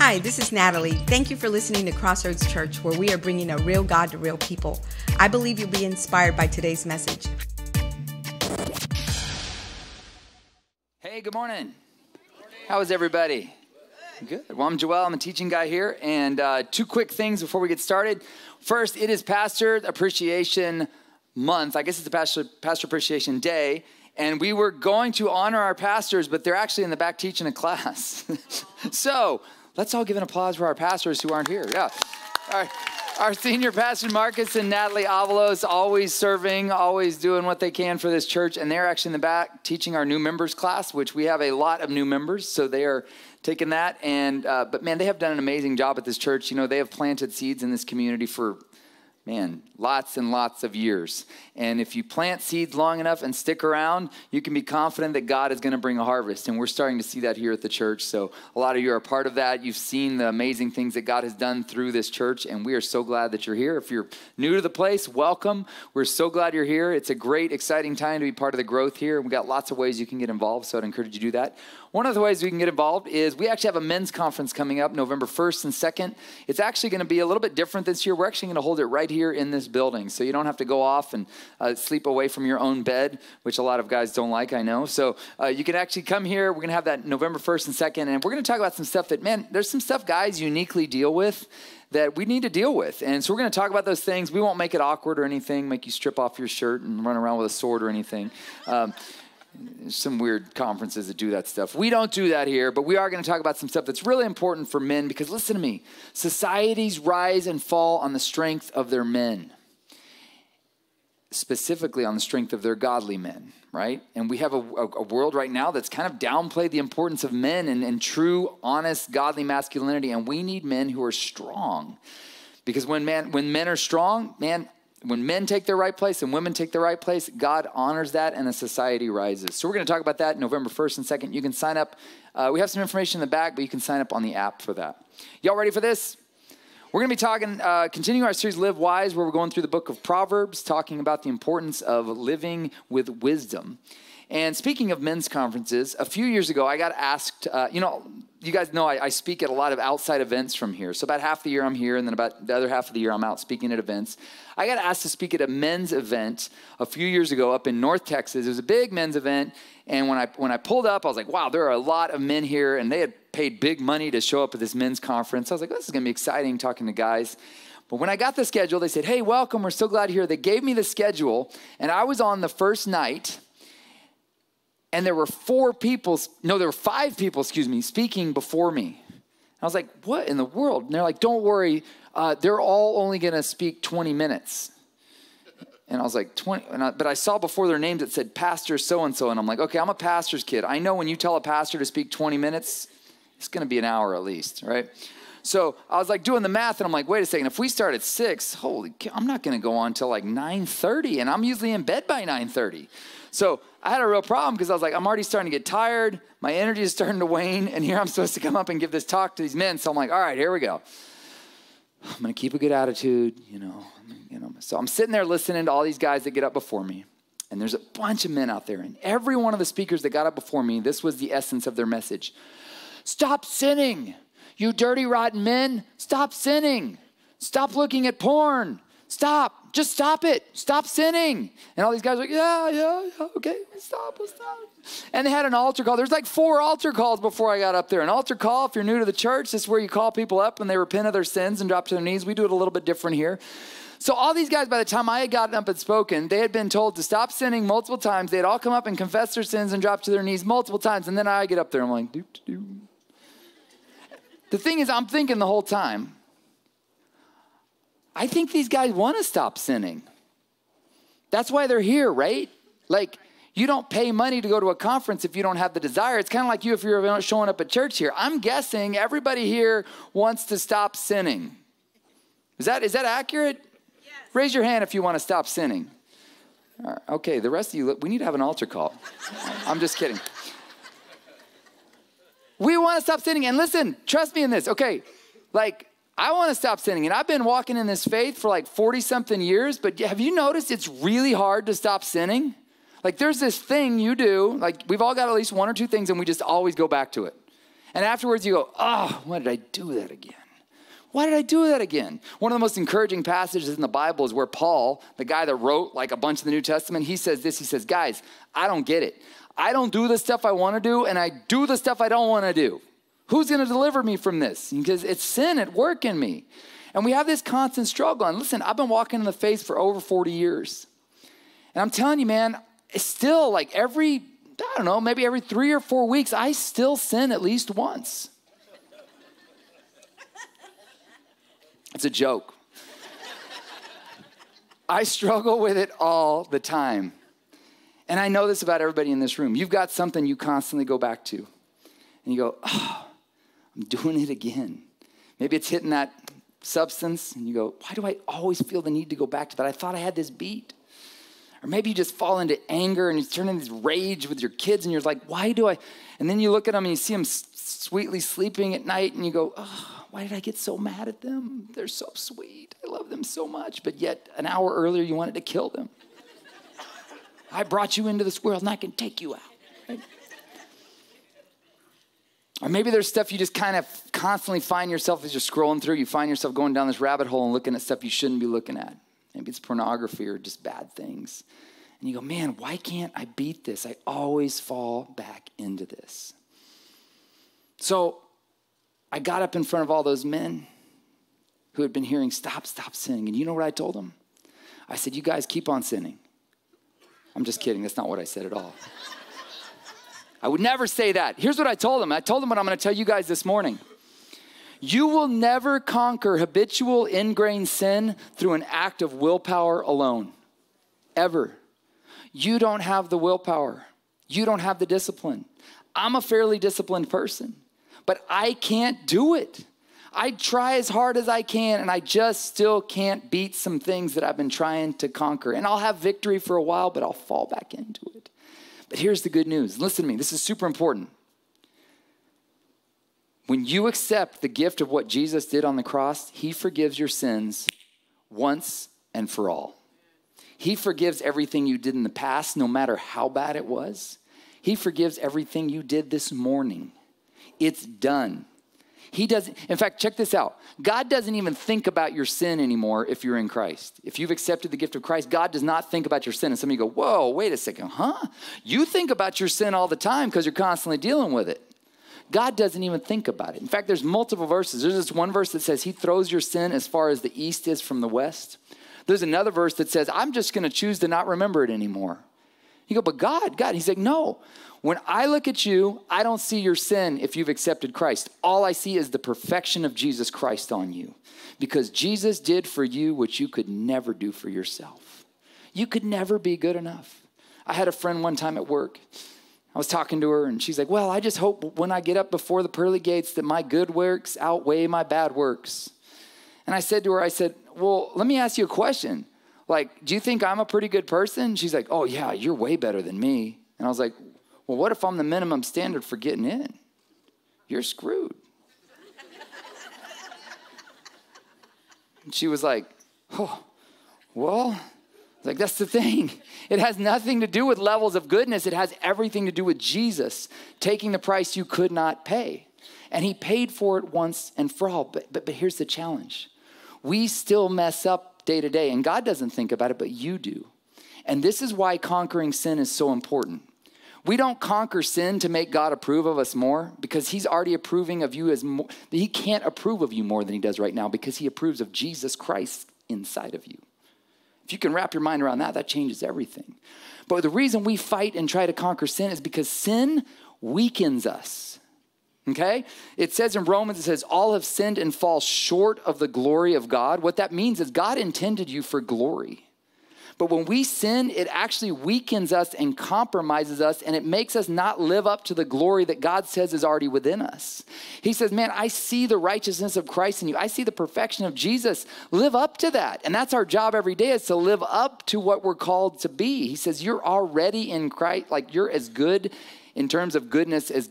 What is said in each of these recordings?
Hi, this is Natalie. Thank you for listening to Crossroads Church, where we are bringing a real God to real people. I believe you'll be inspired by today's message. Hey, good morning. How is everybody? Good. Well, I'm Joel. I'm a teaching guy here. And two quick things before we get started. First, it is Pastor Appreciation Month. I guess it's the Pastor Appreciation Day. And we were going to honor our pastors, but they're actually in the back teaching a class. So let's all give an applause for our pastors who aren't here. Yeah. Our senior pastor, Marcus and Natalie Avalos, always serving, always doing what they can for this church. And they're actually in the back teaching our new members class, which we have a lot of new members. So they are taking that. And but man, they have done an amazing job at this church. You know, they have planted seeds in this community for lots and lots of years. And if you plant seeds long enough and stick around, you can be confident that God is going to bring a harvest. And we're starting to see that here at the church. So a lot of you are a part of that. You've seen the amazing things that God has done through this church. And we are so glad that you're here. If you're new to the place, welcome. We're so glad you're here. It's a great, exciting time to be part of the growth here. We've got lots of ways you can get involved. So I'd encourage you to do that. One of the ways we can get involved is we actually have a men's conference coming up November 1st and 2nd. It's actually going to be a little bit different this year. We're actually going to hold it right here in this building. So you don't have to go off and sleep away from your own bed, which a lot of guys don't like, I know. So you can actually come here. We're going to have that November 1st and 2nd. And we're going to talk about some stuff that, man, there's some stuff guys uniquely deal with that we need to deal with. And so we're going to talk about those things. We won't make it awkward or anything, make you strip off your shirt and run around with a sword or anything. Some weird conferences that do that stuff. We don't do that here, but we are going to talk about some stuff that's really important for men because listen to me, societies rise and fall on the strength of their men, specifically on the strength of their godly men, right? And we have a world right now that's kind of downplayed the importance of men and true, honest, godly masculinity. And we need men who are strong because when men are strong, when men take their right place and women take the right place, God honors that and a society rises. So we're going to talk about that November 1st and 2nd. You can sign up. We have some information in the back, but you can sign up on the app for that. Y'all ready for this? We're going to be talking, continuing our series Live Wise, where we're going through the book of Proverbs, talking about the importance of living with wisdom. And speaking of men's conferences, a few years ago, I got asked, you guys know I speak at a lot of outside events from here. So about half the year I'm here, and then about the other half of the year I'm out speaking at events. I got asked to speak at a men's event a few years ago up in North Texas. It was a big men's event. And when I pulled up, I was like, wow, there are a lot of men here. And they had paid big money to show up at this men's conference. I was like, this is going to be exciting talking to guys. But when I got the schedule, they said, hey, welcome. We're so glad you're here. They gave me the schedule. And I was on the first night. And there were five people speaking before me. And I was like, what in the world? And they're like, don't worry, they're all only going to speak 20 minutes. And I was like, 20? But I saw before their names, it said pastor so-and-so. And I'm like, okay, I'm a pastor's kid. I know when you tell a pastor to speak 20 minutes, it's going to be an hour at least, right? So I was like doing the math, and I'm like, wait a second. If we start at 6, holy cow, I'm not going to go on till like 9:30, and I'm usually in bed by 9:30. So I had a real problem because I was like, I'm already starting to get tired. My energy is starting to wane. And here I'm supposed to come up and give this talk to these men. So I'm like, all right, here we go. I'm going to keep a good attitude, you know. So I'm sitting there listening to all these guys that get up before me. And there's a bunch of men out there. And every one of the speakers that got up before me, this was the essence of their message. Stop sinning. You dirty, rotten men. Stop sinning. Stop looking at porn. Stop. Just stop it. Stop sinning. And all these guys are like, yeah, okay, we'll stop. And they had an altar call. There's like 4 altar calls before I got up there. An altar call, if you're new to the church, this is where you call people up and they repent of their sins and drop to their knees. We do it a little bit different here. So all these guys, by the time I had gotten up and spoken, they had been told to stop sinning multiple times. They had all come up and confessed their sins and dropped to their knees multiple times. And then I get up there. I'm like, doo-doo-doo. The thing is, I'm thinking the whole time, I think these guys want to stop sinning. That's why they're here, right? Like, you don't pay money to go to a conference if you don't have the desire. It's kind of like you if you're showing up at church here. I'm guessing everybody here wants to stop sinning. Is that accurate? Yes. Raise your hand if you want to stop sinning. Okay, the rest of you, we need to have an altar call. I'm just kidding. We want to stop sinning. And listen, trust me in this. Okay, like, I want to stop sinning. And I've been walking in this faith for like 40-something years. But have you noticed it's really hard to stop sinning? Like there's this thing you do. Like we've all got at least one or two things and we just always go back to it. And afterwards you go, oh, why did I do that again? Why did I do that again? One of the most encouraging passages in the Bible is where Paul, the guy that wrote like a bunch of the New Testament, he says this, he says, guys, I don't get it. I don't do the stuff I want to do, and I do the stuff I don't want to do. Who's going to deliver me from this? Because it's sin at work in me. And we have this constant struggle. And listen, I've been walking in the faith for over 40 years. And I'm telling you, man, it's still like every, I don't know, maybe every 3 or 4 weeks, I still sin at least once. It's a joke. I struggle with it all the time. And I know this about everybody in this room. You've got something you constantly go back to. And you go, oh, I'm doing it again. Maybe it's hitting that substance. And you go, why do I always feel the need to go back to that? I thought I had this beat. Or maybe you just fall into anger and you turn into this rage with your kids. And you're like, why do I? And then you look at them and you see them sweetly sleeping at night. And you go, oh, why did I get so mad at them? They're so sweet. I love them so much. But yet an hour earlier, you wanted to kill them. I brought you into this world and I can take you out. Right? Or maybe there's stuff you just kind of constantly find yourself as you're scrolling through. You find yourself going down this rabbit hole and looking at stuff you shouldn't be looking at. Maybe it's pornography or just bad things. And you go, man, why can't I beat this? I always fall back into this. So I got up in front of all those men who had been hearing, stop sinning. And you know what I told them? I said, you guys keep on sinning. I'm just kidding. That's not what I said at all. I would never say that. Here's what I told them. I told them what I'm going to tell you guys this morning. You will never conquer habitual ingrained sin through an act of willpower alone. Ever. You don't have the willpower. You don't have the discipline. I'm a fairly disciplined person, but I can't do it. I try as hard as I can, and I just still can't beat some things that I've been trying to conquer. And I'll have victory for a while, but I'll fall back into it. But here's the good news. Listen to me. This is super important. When you accept the gift of what Jesus did on the cross, he forgives your sins once and for all. He forgives everything you did in the past, no matter how bad it was. He forgives everything you did this morning. It's done. He doesn't, in fact, check this out. God doesn't even think about your sin anymore if you're in Christ. If you've accepted the gift of Christ, God does not think about your sin. And some of you go, whoa, wait a second, huh? You think about your sin all the time because you're constantly dealing with it. God doesn't even think about it. In fact, there's multiple verses. There's this one verse that says he throws your sin as far as the east is from the west. There's another verse that says, I'm just going to choose to not remember it anymore. You go, but God. He's like, no. When I look at you, I don't see your sin if you've accepted Christ. All I see is the perfection of Jesus Christ on you. Because Jesus did for you what you could never do for yourself. You could never be good enough. I had a friend one time at work. I was talking to her and she's like, well, I just hope when I get up before the pearly gates that my good works outweigh my bad works. And I said to her, I said, well, let me ask you a question. Like, do you think I'm a pretty good person? She's like, oh, yeah, you're way better than me. And I was like, well, what if I'm the minimum standard for getting in? You're screwed. And she was like, oh, well, like, that's the thing. It has nothing to do with levels of goodness. It has everything to do with Jesus taking the price you could not pay. And he paid for it once and for all. But here's the challenge. We still mess up day to day, and God doesn't think about it, but you do. And this is why conquering sin is so important. We don't conquer sin to make God approve of us more, because he's already approving of you as more. He can't approve of you more than he does right now, because he approves of Jesus Christ inside of you. If you can wrap your mind around that, that changes everything. But the reason we fight and try to conquer sin is because sin weakens us. Okay? It says in Romans, it says, all have sinned and fall short of the glory of God. What that means is God intended you for glory. But when we sin, it actually weakens us and compromises us, and it makes us not live up to the glory that God says is already within us. He says, man, I see the righteousness of Christ in you. I see the perfection of Jesus. Live up to that. And that's our job every day, is to live up to what we're called to be. He says, you're already in Christ. Like, you're as good in terms of goodness as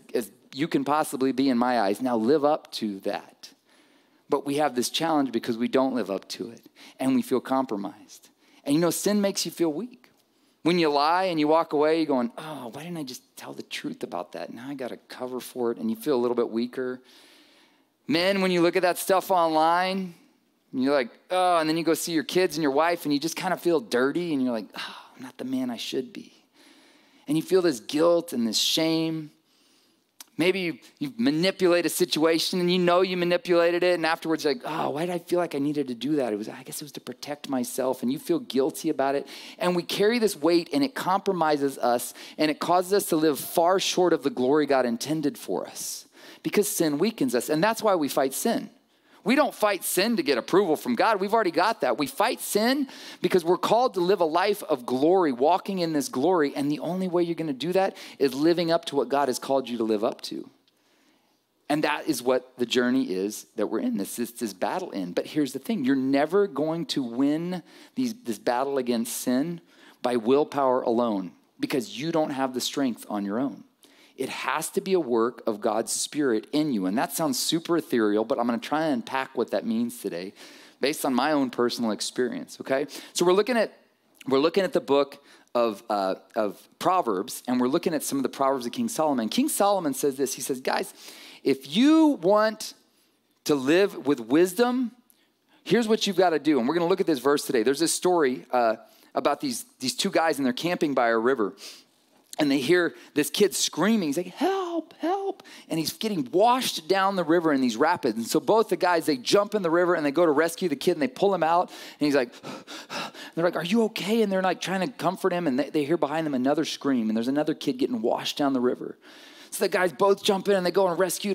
you can possibly be in my eyes. Now live up to that. But we have this challenge because we don't live up to it, and we feel compromised. And you know, sin makes you feel weak. When you lie and you walk away, you're going, oh, why didn't I just tell the truth about that? Now I got to cover for it, and you feel a little bit weaker. Men, when you look at that stuff online, and you're like, oh, and then you go see your kids and your wife, and you just kind of feel dirty, and you're like, oh, I'm not the man I should be. And you feel this guilt and this shame. Maybe you manipulate a situation, and you know you manipulated it, and afterwards you're like, oh, why did I feel like I needed to do that? I guess it was to protect myself, and you feel guilty about it. And we carry this weight, and it compromises us, and it causes us to live far short of the glory God intended for us because sin weakens us, and that's why we fight sin. We don't fight sin to get approval from God. We've already got that. We fight sin because we're called to live a life of glory, walking in this glory, and the only way you're going to do that is living up to what God has called you to live up to. And that is what the journey is that we're in, this battle in. But here's the thing. You're never going to win this battle against sin by willpower alone because you don't have the strength on your own. It has to be a work of God's Spirit in you. And that sounds super ethereal, but I'm going to try and unpack what that means today based on my own personal experience, okay? So we're looking at the book of Proverbs, and we're looking at some of the Proverbs of King Solomon. King Solomon says this. He says, guys, if you want to live with wisdom, here's what you've got to do. And we're going to look at this verse today. There's this story about these two guys, and they're camping by a river. And they hear this kid screaming. He's like, help, help. And he's getting washed down the river in these rapids. And so both the guys, they jump in the river and they go to rescue the kid and they pull him out. And he's like, and they're like, are you okay? And they're like trying to comfort him. And they hear behind them another scream. And there's another kid getting washed down the river. So the guys both jump in and they go and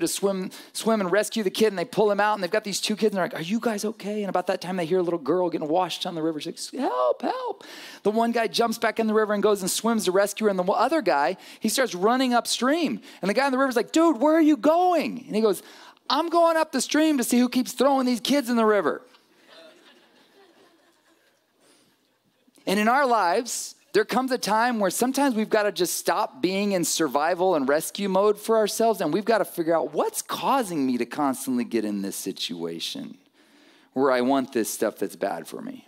swim and rescue the kid. And they pull him out. And they've got these two kids. And they're like, are you guys okay? And about that time, they hear a little girl getting washed down the river. She's like, help, help. The one guy jumps back in the river and goes and swims to rescue her. And the other guy, he starts running upstream. And the guy in the river's like, dude, where are you going? And he goes, I'm going up the stream to see who keeps throwing these kids in the river. And in our lives, there comes a time where sometimes we've got to just stop being in survival and rescue mode for ourselves, and we've got to figure out what's causing me to constantly get in this situation where I want this stuff that's bad for me.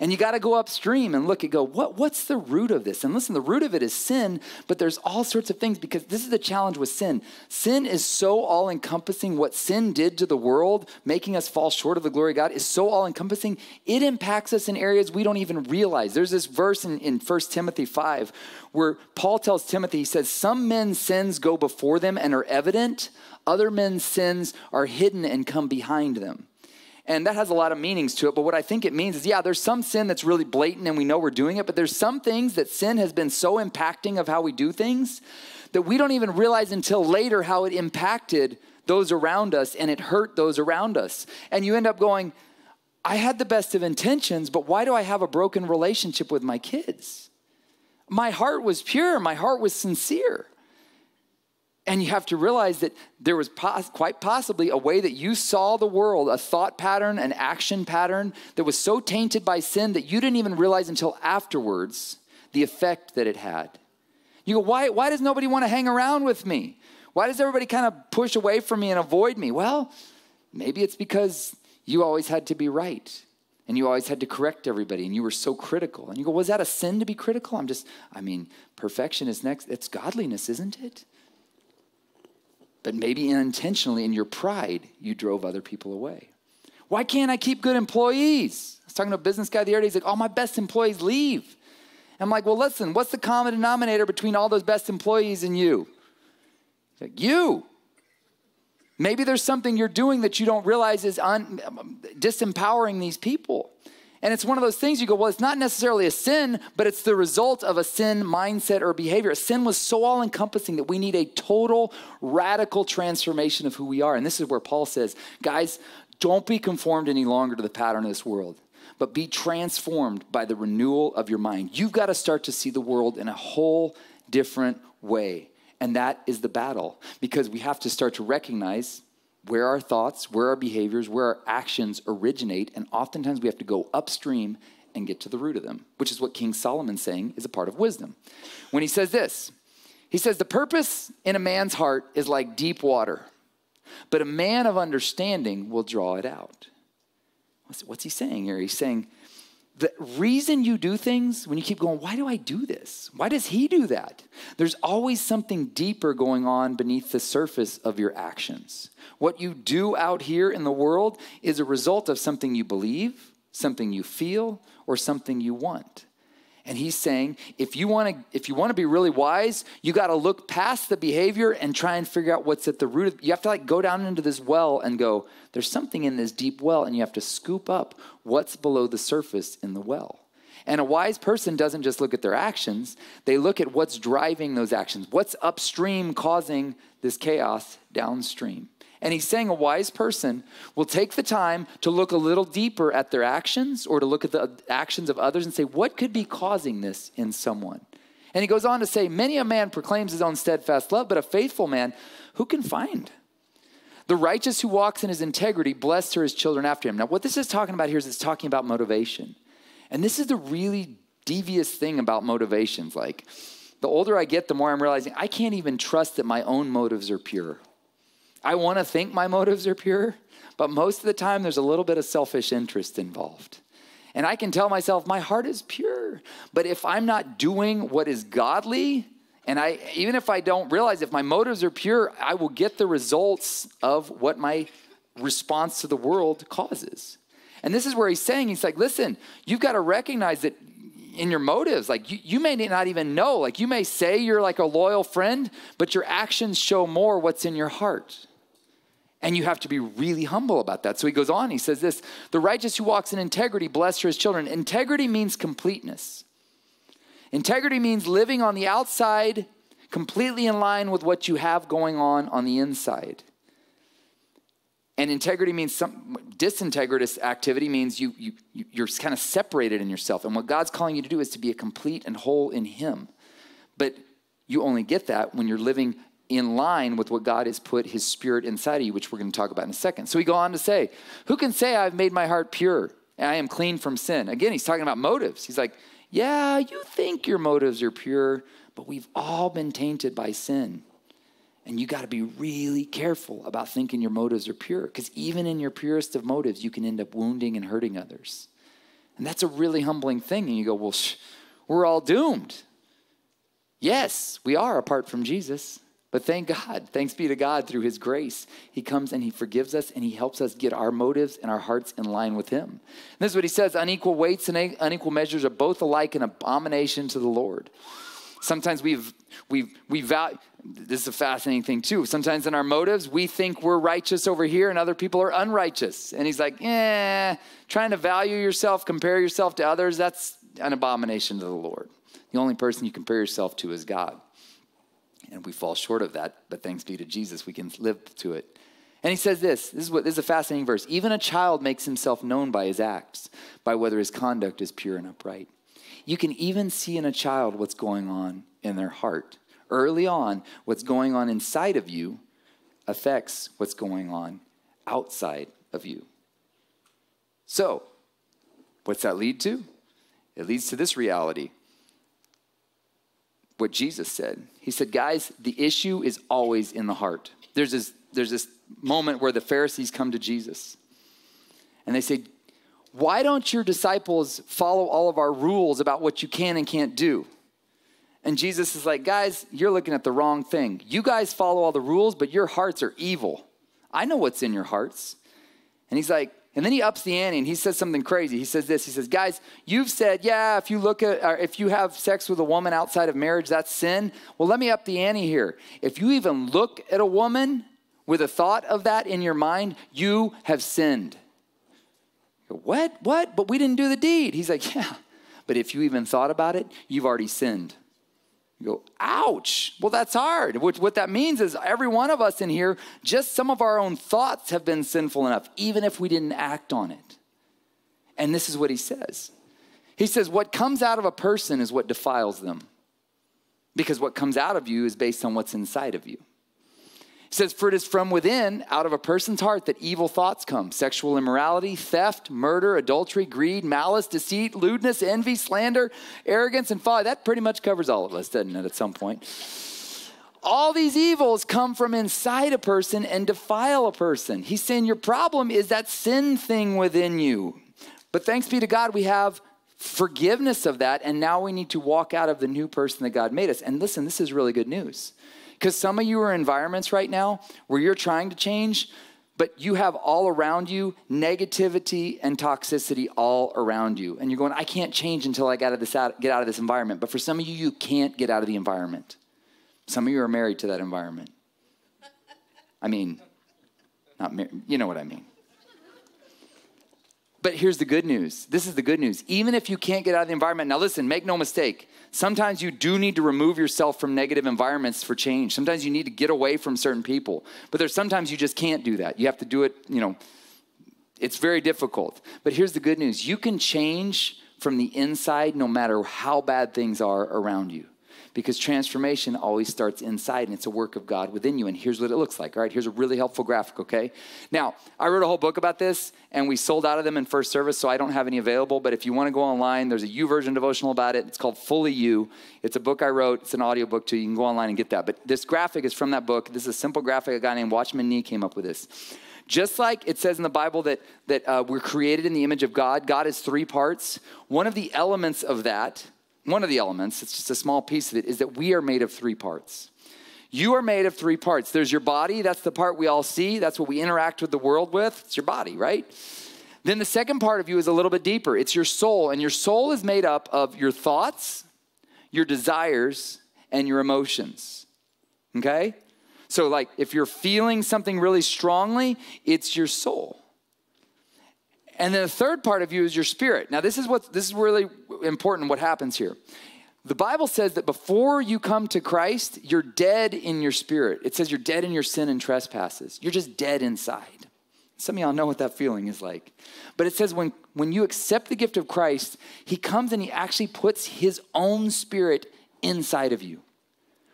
And you got to go upstream and look and go, what's the root of this? And listen, the root of it is sin, but there's all sorts of things because this is the challenge with sin. Sin is so all-encompassing. What sin did to the world, making us fall short of the glory of God, is so all-encompassing. It impacts us in areas we don't even realize. There's this verse in 1 Timothy 5 where Paul tells Timothy, he says, some men's sins go before them and are evident. Other men's sins are hidden and come behind them. And that has a lot of meanings to it, but what I think it means is, yeah, there's some sin that's really blatant and we know we're doing it, but there's some things that sin has been so impacting of how we do things that we don't even realize until later how it impacted those around us and it hurt those around us. And you end up going, I had the best of intentions, but why do I have a broken relationship with my kids? My heart was pure. My heart was sincere. And you have to realize that there was quite possibly a way that you saw the world, a thought pattern, an action pattern that was so tainted by sin that you didn't even realize until afterwards the effect that it had. You go, why does nobody want to hang around with me? Why does everybody kind of push away from me and avoid me? Well, maybe it's because you always had to be right. And you always had to correct everybody, and you were so critical. And you go, was that a sin to be critical? Perfection is next. It's godliness, isn't it? But maybe unintentionally in your pride, you drove other people away. Why can't I keep good employees? I was talking to a business guy the other day. He's like, all my best employees leave. I'm like, well, listen, what's the common denominator between all those best employees and you? He's like, you. Maybe there's something you're doing that you don't realize is disempowering these people. And it's one of those things you go, well, it's not necessarily a sin, but it's the result of a sin mindset or behavior. Sin was so all-encompassing that we need a total, radical transformation of who we are. And this is where Paul says, guys, don't be conformed any longer to the pattern of this world, but be transformed by the renewal of your mind. You've got to start to see the world in a whole different way. And that is the battle, because we have to start to recognize where our thoughts, where our behaviors, where our actions originate, and oftentimes we have to go upstream and get to the root of them, which is what King Solomon's saying is a part of wisdom. When he says this, he says, the purpose in a man's heart is like deep water, but a man of understanding will draw it out. What's he saying here? He's saying, The reason you do things, when you keep going, why do I do this? Why does he do that? There's always something deeper going on beneath the surface of your actions. What you do out here in the world is a result of something you believe, something you feel, or something you want. And he's saying, if you want to be really wise, you got to look past the behavior and try and figure out what's at the root of it. You have to like go down into this well and go, there's something in this deep well, and you have to scoop up what's below the surface in the well. And a wise person doesn't just look at their actions. They look at what's driving those actions. What's upstream causing this chaos downstream? And he's saying a wise person will take the time to look a little deeper at their actions or to look at the actions of others and say, what could be causing this in someone? And he goes on to say, many a man proclaims his own steadfast love, but a faithful man, who can find? The righteous who walks in his integrity, blessed are his children after him. Now, what this is talking about here is it's talking about motivation. And this is the really devious thing about motivations. Like, the older I get, the more I'm realizing I can't even trust that my own motives are pure. I want to think my motives are pure, but most of the time there's a little bit of selfish interest involved. And I can tell myself my heart is pure, but if I'm not doing what is godly, and even if I don't realize if my motives are pure, I will get the results of what my response to the world causes. And this is where he's saying, he's like, listen, you've got to recognize that in your motives, like you may not even know, like you may say you're like a loyal friend, but your actions show more what's in your heart. And you have to be really humble about that. So he goes on, he says this, the righteous who walks in integrity, blessed are his children. Integrity means completeness. Integrity means living on the outside, completely in line with what you have going on the inside. And integrity means disintegritous activity means you're kind of separated in yourself. And what God's calling you to do is to be a complete and whole in him. But you only get that when you're living in line with what God has put his spirit inside of you, which we're going to talk about in a second. So we go on to say, who can say I've made my heart pure and I am clean from sin? Again, he's talking about motives. He's like, yeah, you think your motives are pure, but we've all been tainted by sin. And you got to be really careful about thinking your motives are pure, because even in your purest of motives, you can end up wounding and hurting others. And that's a really humbling thing. And you go, well, we're all doomed. Yes, we are apart from Jesus. But thank God, thanks be to God through his grace. He comes and he forgives us and he helps us get our motives and our hearts in line with him. And this is what he says, unequal weights and unequal measures are both alike an abomination to the Lord. Sometimes we value, this is a fascinating thing too. Sometimes in our motives, we think we're righteous over here and other people are unrighteous. And he's like, trying to value yourself, compare yourself to others, that's an abomination to the Lord. The only person you compare yourself to is God. And we fall short of that, but thanks be to Jesus, we can live to it. And he says this, this is a fascinating verse. Even a child makes himself known by his acts, by whether his conduct is pure and upright. You can even see in a child what's going on in their heart. Early on, what's going on inside of you affects what's going on outside of you. So, what's that lead to? It leads to this reality. What Jesus said. He said, guys, the issue is always in the heart. There's this moment where the Pharisees come to Jesus and they say, why don't your disciples follow all of our rules about what you can and can't do? And Jesus is like, guys, you're looking at the wrong thing. You guys follow all the rules, but your hearts are evil. I know what's in your hearts. And he's like, and then he ups the ante and he says something crazy. He says this, he says, guys, you've said, yeah, if you have sex with a woman outside of marriage, that's sin. Well, let me up the ante here. If you even look at a woman with a thought of that in your mind, you have sinned. You go, what? But we didn't do the deed. He's like, yeah, but if you even thought about it, you've already sinned. You go, ouch, well, that's hard. What that means is every one of us in here, just some of our own thoughts have been sinful enough, even if we didn't act on it. And this is what he says. He says, what comes out of a person is what defiles them, because what comes out of you is based on what's inside of you. He says, for it is from within, out of a person's heart, that evil thoughts come. Sexual immorality, theft, murder, adultery, greed, malice, deceit, lewdness, envy, slander, arrogance, and folly. That pretty much covers all of us, doesn't it, at some point? All these evils come from inside a person and defile a person. He's saying your problem is that sin thing within you. But thanks be to God, we have forgiveness of that, and now we need to walk out of the new person that God made us. And listen, this is really good news, because some of you are in environments right now where you're trying to change, but you have all around you negativity and toxicity all around you. And you're going, I can't change until I get out of this environment. But for some of you, you can't get out of the environment. Some of you are married to that environment. I mean, not married, you know what I mean. But here's the good news. This is the good news. Even if you can't get out of the environment, now listen, make no mistake. Sometimes you do need to remove yourself from negative environments for change. Sometimes you need to get away from certain people. But there's sometimes you just can't do that. You have to do it, you know, it's very difficult. But here's the good news. You can change from the inside no matter how bad things are around you. Because transformation always starts inside, and it's a work of God within you. And here's what it looks like. All right, here's a really helpful graphic, okay? Now, I wrote a whole book about this, and we sold out of them in first service, so I don't have any available. But if you want to go online, there's a You Version devotional about it. It's called Fully You. It's a book I wrote. It's an audio book, too. You can go online and get that. But this graphic is from that book. This is a simple graphic. A guy named Watchman Nee came up with this. Just like it says in the Bible that we're created in the image of God, God is three parts. One of the elements of that... one of the elements, it's just a small piece of it, is that we are made of three parts. You are made of three parts. There's your body. That's the part we all see. That's what we interact with the world with. It's your body, right? Then the second part of you is a little bit deeper. It's your soul. And your soul is made up of your thoughts, your desires, and your emotions. Okay? So like if you're feeling something really strongly, it's your soul. And then the third part of you is your spirit. Now, this is really important what happens here. The Bible says that before you come to Christ, you're dead in your spirit. It says you're dead in your sin and trespasses. You're just dead inside. Some of y'all know what that feeling is like. But it says when you accept the gift of Christ, he comes and he actually puts his own spirit inside of you,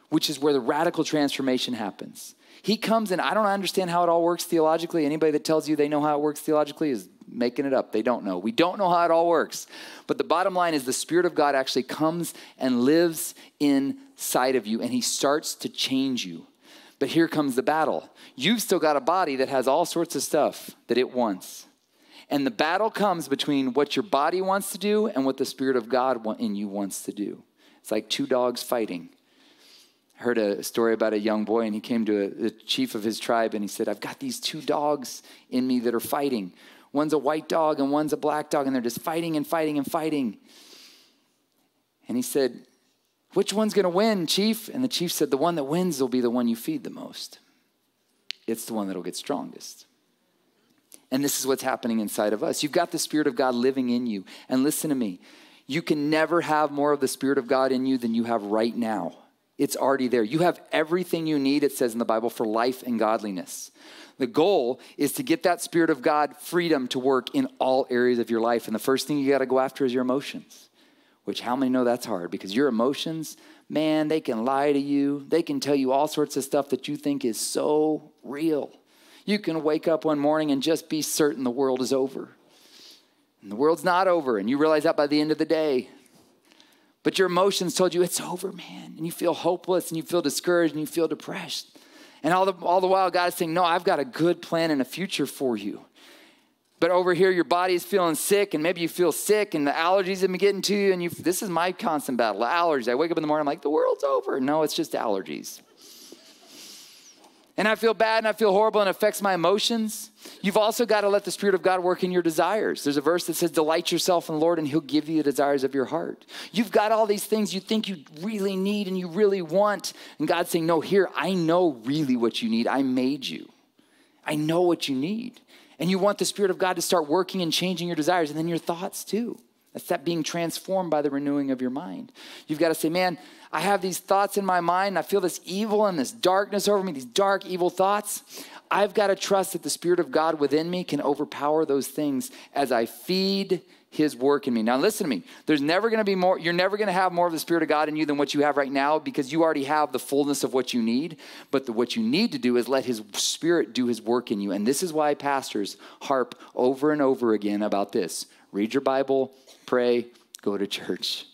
which is where the radical transformation happens. He comes, and I don't understand how it all works theologically. Anybody that tells you they know how it works theologically is making it up. They don't know. We don't know how it all works. But the bottom line is the Spirit of God actually comes and lives inside of you, and he starts to change you. But here comes the battle. You've still got a body that has all sorts of stuff that it wants. And the battle comes between what your body wants to do and what the Spirit of God in you wants to do. It's like two dogs fighting. I heard a story about a young boy, and he came to the chief of his tribe, and he said, I've got these two dogs in me that are fighting. One's a white dog and one's a black dog, and they're just fighting and fighting and fighting. And he said, which one's going to win, chief? And the chief said, the one that wins will be the one you feed the most. It's the one that will get strongest. And this is what's happening inside of us. You've got the Spirit of God living in you. And listen to me, you can never have more of the Spirit of God in you than you have right now. It's already there. You have everything you need, it says in the Bible, for life and godliness. The goal is to get that Spirit of God freedom to work in all areas of your life. And the first thing you got to go after is your emotions, which how many know that's hard? Because your emotions, man, they can lie to you. They can tell you all sorts of stuff that you think is so real. You can wake up one morning and just be certain the world is over. And the world's not over. And you realize that by the end of the day. But your emotions told you, it's over, man. And you feel hopeless, and you feel discouraged, and you feel depressed. And all the while, God is saying, no, I've got a good plan and a future for you. But over here, your body is feeling sick, and maybe you feel sick, and the allergies have been getting to you. And this is my constant battle, allergies. I wake up in the morning, I'm like, the world's over. No, it's just allergies. And I feel bad, and I feel horrible, and it affects my emotions. You've also got to let the Spirit of God work in your desires. There's a verse that says, delight yourself in the Lord, and he'll give you the desires of your heart. You've got all these things you think you really need and you really want. And God's saying, no, here, I know really what you need. I made you. I know what you need. And you want the Spirit of God to start working and changing your desires, and then your thoughts too. That's that being transformed by the renewing of your mind. You've got to say, man, I have these thoughts in my mind. And I feel this evil and this darkness over me, these dark, evil thoughts. I've got to trust that the Spirit of God within me can overpower those things as I feed his work in me. Now, listen to me. There's never going to be more. You're never going to have more of the Spirit of God in you than what you have right now because you already have the fullness of what you need. But what you need to do is let his Spirit do his work in you. And this is why pastors harp over and over again about this. Read your Bible, pray, go to church.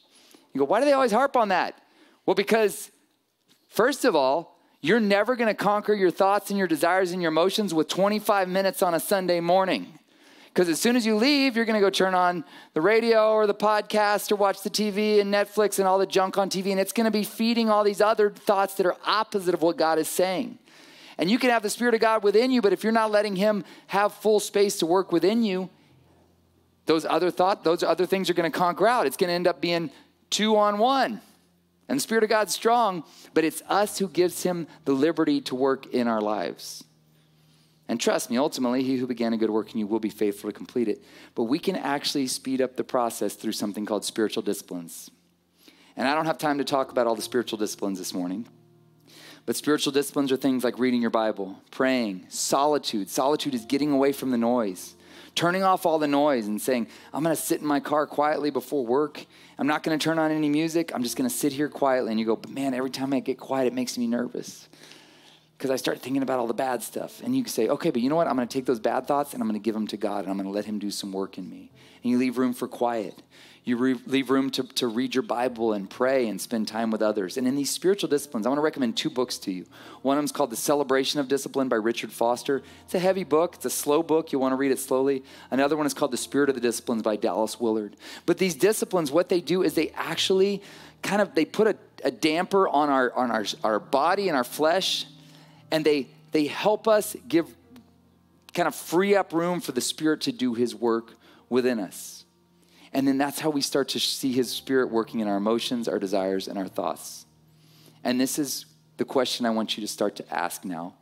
You go, why do they always harp on that? Well, because first of all, you're never going to conquer your thoughts and your desires and your emotions with 25 minutes on a Sunday morning. Because as soon as you leave, you're going to go turn on the radio or the podcast or watch the TV and Netflix and all the junk on TV. And it's going to be feeding all these other thoughts that are opposite of what God is saying. And you can have the Spirit of God within you, but if you're not letting him have full space to work within you, those other things are going to conquer out. It's going to end up being 2-on-1. And the Spirit of God's strong, but it's us who gives him the liberty to work in our lives. And trust me, ultimately, he who began a good work in you will be faithful to complete it. But we can actually speed up the process through something called spiritual disciplines. And I don't have time to talk about all the spiritual disciplines this morning. But spiritual disciplines are things like reading your Bible, praying, solitude. Solitude is getting away from the noise, turning off all the noise and saying, I'm going to sit in my car quietly before work. I'm not going to turn on any music. I'm just going to sit here quietly. And you go, but man, every time I get quiet, it makes me nervous. Because I start thinking about all the bad stuff. And you can say, okay, but you know what? I'm going to take those bad thoughts and I'm going to give them to God and I'm going to let him do some work in me. And you leave room for quiet. You leave room to read your Bible and pray and spend time with others. And in these spiritual disciplines, I want to recommend 2 books to you. One of them is called The Celebration of Discipline by Richard Foster. It's a heavy book. It's a slow book. You'll want to read it slowly. Another one is called The Spirit of the Disciplines by Dallas Willard. But these disciplines, what they do is they actually kind of, they put a damper on our body and our flesh. And they help us give, kind of free up room for the Spirit to do his work within us. And then that's how we start to see his Spirit working in our emotions, our desires, and our thoughts. And this is the question I want you to start to ask now.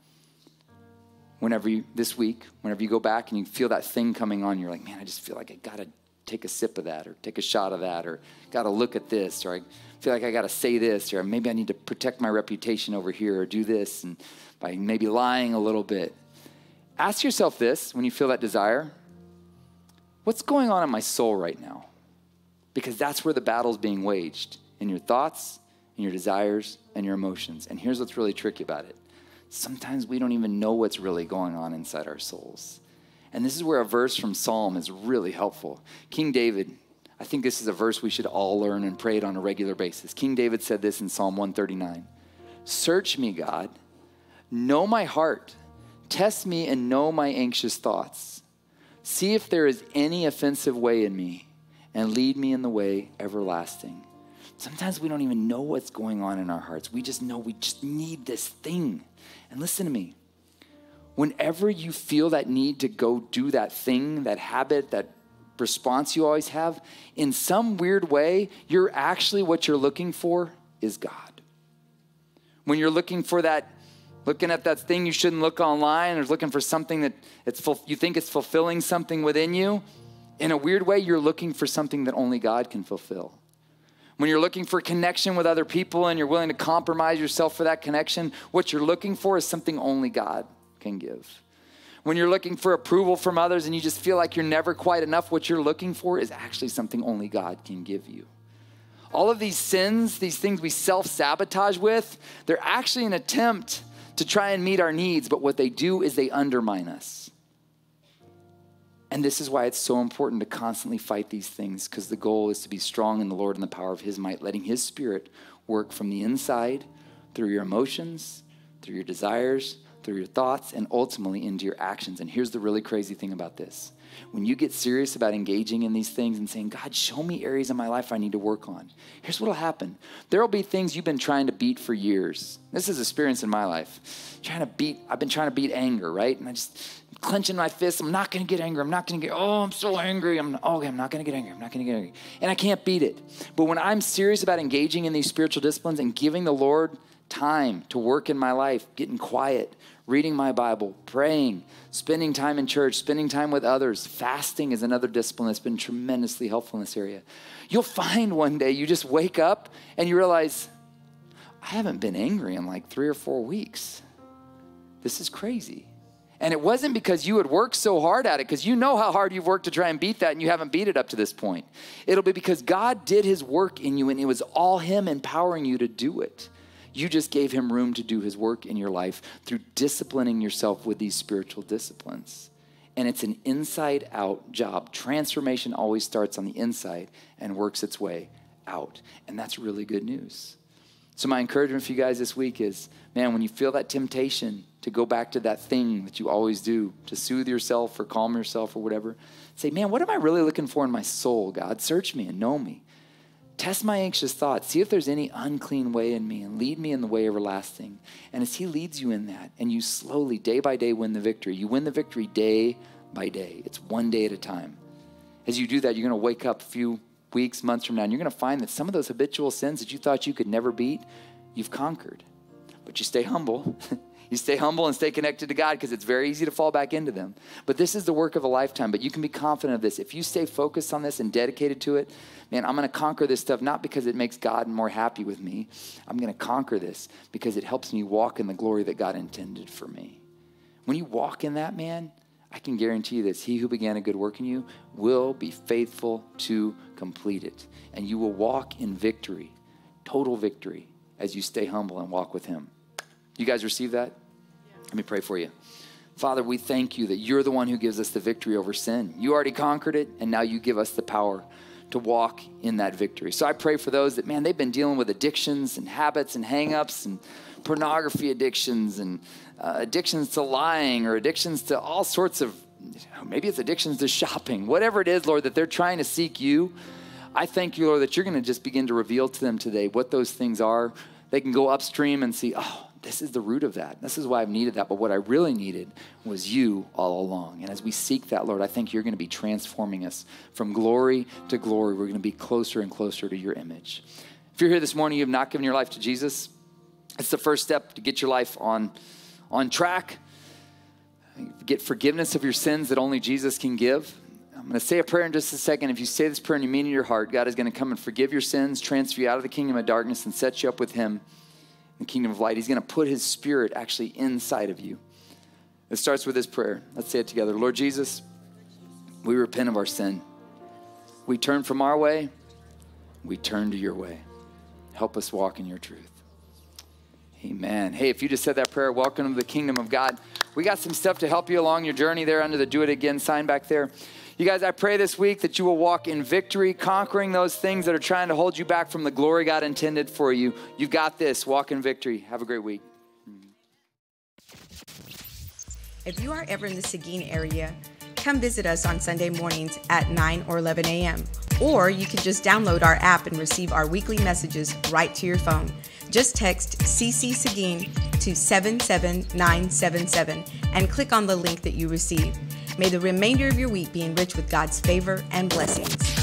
Whenever you go back and you feel that thing coming on, you're like, man, I just feel like I gotta take a sip of that or take a shot of that or gotta look at this or I feel like I gotta say this or maybe I need to protect my reputation over here or do this and by maybe lying a little bit. Ask yourself this when you feel that desire. What's going on in my soul right now? Because that's where the battle's being waged, in your thoughts, in your desires, and your emotions. And here's what's really tricky about it. Sometimes we don't even know what's really going on inside our souls. And this is where a verse from Psalm is really helpful. King David, I think this is a verse we should all learn and pray it on a regular basis. King David said this in Psalm 139. Search me, God. Know my heart. Test me and know my anxious thoughts. See if there is any offensive way in me and lead me in the way everlasting. Sometimes we don't even know what's going on in our hearts. We just know we just need this thing. And listen to me. Whenever you feel that need to go do that thing, that habit, that response you always have, in some weird way, you're actually what you're looking for is God. When you're looking for that, looking at that thing you shouldn't look online or looking for something that you think it's fulfilling something within you, in a weird way, you're looking for something that only God can fulfill. When you're looking for connection with other people and you're willing to compromise yourself for that connection, what you're looking for is something only God can give. When you're looking for approval from others and you just feel like you're never quite enough, what you're looking for is actually something only God can give you. All of these sins, these things we self-sabotage with, they're actually an attempt to try and meet our needs, but what they do is they undermine us. And this is why it's so important to constantly fight these things, because the goal is to be strong in the Lord and the power of his might, letting his Spirit work from the inside, through your emotions, through your desires, through your thoughts, and ultimately into your actions. And here's the really crazy thing about this. When you get serious about engaging in these things and saying, God, show me areas in my life I need to work on, here's what'll happen. There'll be things you've been trying to beat for years. This is experience in my life. I've been trying to beat anger, right? And I just clenching my fists. I'm not going to get angry. I'm not going to get, oh, I'm so angry. I'm not going to get angry. I'm not going to get angry. And I can't beat it. But when I'm serious about engaging in these spiritual disciplines and giving the Lord time to work in my life, getting quiet, reading my Bible, praying, spending time in church, spending time with others. Fasting is another discipline that's been tremendously helpful in this area. You'll find one day you just wake up and you realize, I haven't been angry in like 3 or 4 weeks. This is crazy. And it wasn't because you had worked so hard at it, because you know how hard you've worked to try and beat that and you haven't beat it up to this point. It'll be because God did his work in you and it was all him empowering you to do it. You just gave him room to do his work in your life through disciplining yourself with these spiritual disciplines. And it's an inside-out job. Transformation always starts on the inside and works its way out. And that's really good news. So my encouragement for you guys this week is, man, when you feel that temptation to go back to that thing that you always do, to soothe yourself or calm yourself or whatever, say, man, what am I really looking for in my soul, God? Search me and know me. Test my anxious thoughts. See if there's any unclean way in me and lead me in the way everlasting. And as he leads you in that and you slowly, day by day, win the victory. You win the victory day by day. It's one day at a time. As you do that, you're going to wake up a few weeks, months from now, and you're going to find that some of those habitual sins that you thought you could never beat, you've conquered. But you stay humble. You stay humble and stay connected to God because it's very easy to fall back into them. But this is the work of a lifetime. But you can be confident of this. If you stay focused on this and dedicated to it, man, I'm going to conquer this stuff, not because it makes God more happy with me. I'm going to conquer this because it helps me walk in the glory that God intended for me. When you walk in that, man, I can guarantee you this. He who began a good work in you will be faithful to complete it. And you will walk in victory, total victory, as you stay humble and walk with him. You guys receive that? Yeah. Let me pray for you. Father, we thank you that you're the one who gives us the victory over sin. You already conquered it, and now you give us the power to walk in that victory. So I pray for those that, man, they've been dealing with addictions and habits and hang-ups and pornography addictions and addictions to lying or addictions to all sorts of, maybe it's addictions to shopping, whatever it is, Lord, that they're trying to seek you. I thank you, Lord, that you're going to just begin to reveal to them today what those things are. They can go upstream and see, oh, this is the root of that. This is why I've needed that. But what I really needed was you all along. And as we seek that, Lord, I think you're going to be transforming us from glory to glory. We're going to be closer and closer to your image. If you're here this morning, you have not given your life to Jesus, it's the first step to get your life on track. Get forgiveness of your sins that only Jesus can give. I'm going to say a prayer in just a second. If you say this prayer and you mean it in your heart, God is going to come and forgive your sins, transfer you out of the kingdom of darkness, and set you up with him. The kingdom of light. He's going to put his spirit actually inside of you. It starts with this prayer. Let's say it together. Lord Jesus, we repent of our sin. We turn from our way. We turn to your way. Help us walk in your truth. Amen. Hey, if you just said that prayer, welcome to the kingdom of God. We got some stuff to help you along your journey there under the Do It Again sign back there. You guys, I pray this week that you will walk in victory, conquering those things that are trying to hold you back from the glory God intended for you. You've got this. Walk in victory. Have a great week. If you are ever in the Seguin area, come visit us on Sunday mornings at 9 or 11 a.m. Or you can just download our app and receive our weekly messages right to your phone. Just text CCSeguin to 77977 and click on the link that you receive. May the remainder of your week be enriched with God's favor and blessings.